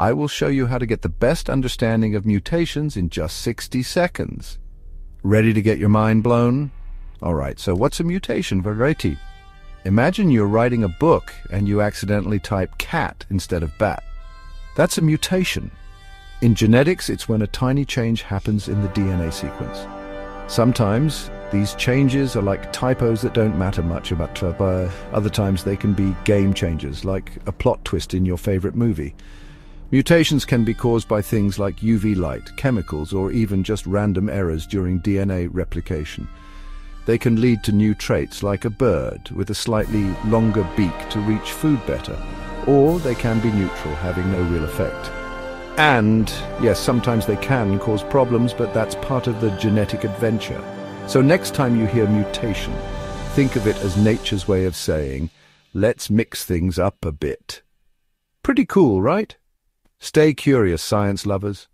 I will show you how to get the best understanding of mutations in just 60 seconds. Ready to get your mind blown? Alright, so what's a mutation, Verity? Imagine you're writing a book and you accidentally type cat instead of bat. That's a mutation. In genetics, it's when a tiny change happens in the DNA sequence. Sometimes these changes are like typos that don't matter much about other times they can be game changers, like a plot twist in your favorite movie. Mutations can be caused by things like UV light, chemicals, or even just random errors during DNA replication. They can lead to new traits, like a bird with a slightly longer beak to reach food better, or they can be neutral, having no real effect. And, yes, sometimes they can cause problems, but that's part of the genetic adventure. So next time you hear mutation, think of it as nature's way of saying, let's mix things up a bit. Pretty cool, right? Stay curious, science lovers.